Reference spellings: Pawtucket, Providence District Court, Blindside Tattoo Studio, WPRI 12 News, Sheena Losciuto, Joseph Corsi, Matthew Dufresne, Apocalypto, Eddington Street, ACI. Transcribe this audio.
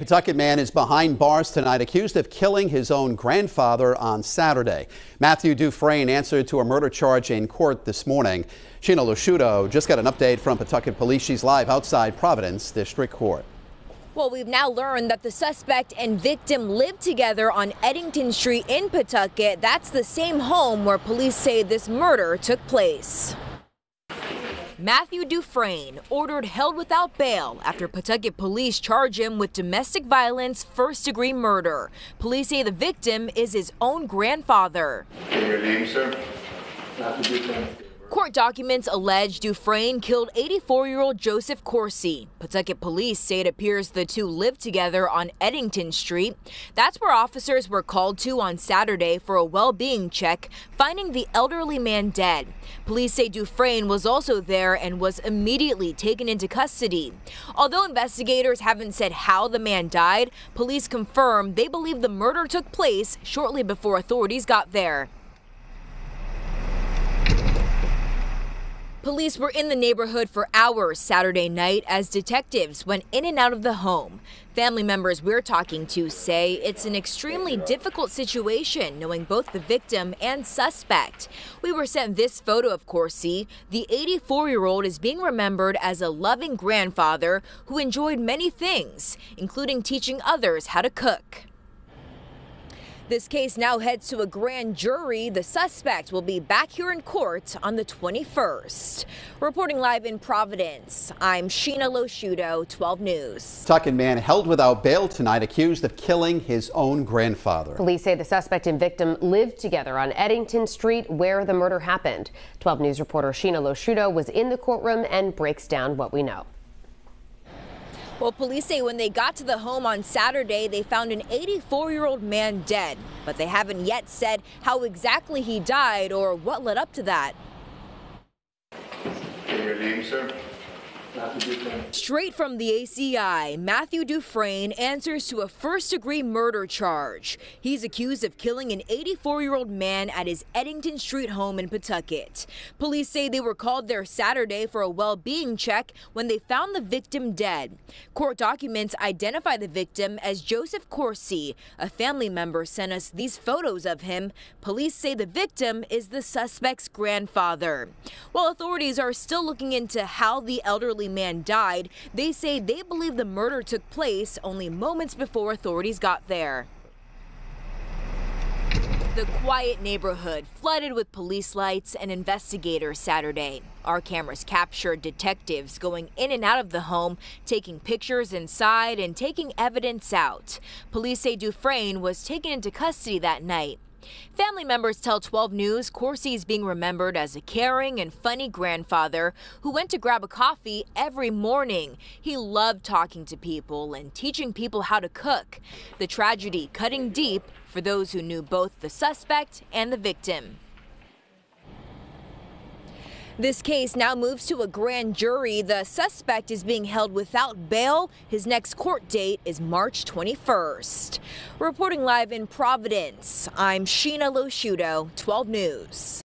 Pawtucket man is behind bars tonight, accused of killing his own grandfather on Saturday. Matthew Dufresne answered to a murder charge in court this morning. Sheena Losciuto just got an update from Pawtucket police. She's live outside Providence District Court. Well, we've now learned that the suspect and victim lived together on Eddington Street in Pawtucket. That's the same home where police say this murder took place. Matthew Dufresne ordered held without bail after Pawtucket police charge him with domestic violence, first-degree murder. Police say the victim is his own grandfather. Your name, sir? Matthew Dufresne. Court documents allege Dufresne killed 84-year-old Joseph Corsi. Pawtucket police say it appears the two lived together on Eddington Street. That's where officers were called to on Saturday for a well-being check, finding the elderly man dead. Police say Dufresne was also there and was immediately taken into custody. Although investigators haven't said how the man died, police confirm they believe the murder took place shortly before authorities got there. Police were in the neighborhood for hours Saturday night as detectives went in and out of the home. Family members we're talking to say it's an extremely difficult situation knowing both the victim and suspect. We were sent this photo of Corsi. The 84-year-old is being remembered as a loving grandfather who enjoyed many things, including teaching others how to cook. This case now heads to a grand jury. The suspect will be back here in court on the 21st. Reporting live in Providence, I'm Sheena Losciuto, 12 News. Pawtucket man held without bail tonight, accused of killing his own grandfather. Police say the suspect and victim lived together on Eddington Street where the murder happened. 12 News reporter Sheena Losciuto was in the courtroom and breaks down what we know. Well, police say when they got to the home on Saturday, they found an 84-year-old man dead, but they haven't yet said how exactly he died or what led up to that. Your name, sir? Straight from the ACI, Matthew Dufresne answers to a first-degree murder charge. He's accused of killing an 84-year-old man at his Eddington Street home in Pawtucket. Police say they were called there Saturday for a well-being check when they found the victim dead. Court documents identify the victim as Joseph Corsi. A family member sent us these photos of him. Police say the victim is the suspect's grandfather. While authorities are still looking into how the elderly man died, they say they believe the murder took place only moments before authorities got there. The quiet neighborhood flooded with police lights and investigators Saturday. Our cameras captured detectives going in and out of the home, taking pictures inside and taking evidence out. Police say Dufresne was taken into custody that night. Family members tell 12 News Corsi is being remembered as a caring and funny grandfather who went to grab a coffee every morning. He loved talking to people and teaching people how to cook. The tragedy cutting deep for those who knew both the suspect and the victim. This case now moves to a grand jury. The suspect is being held without bail. His next court date is March 21st. Reporting live in Providence, I'm Sheena Losciuto, 12 News.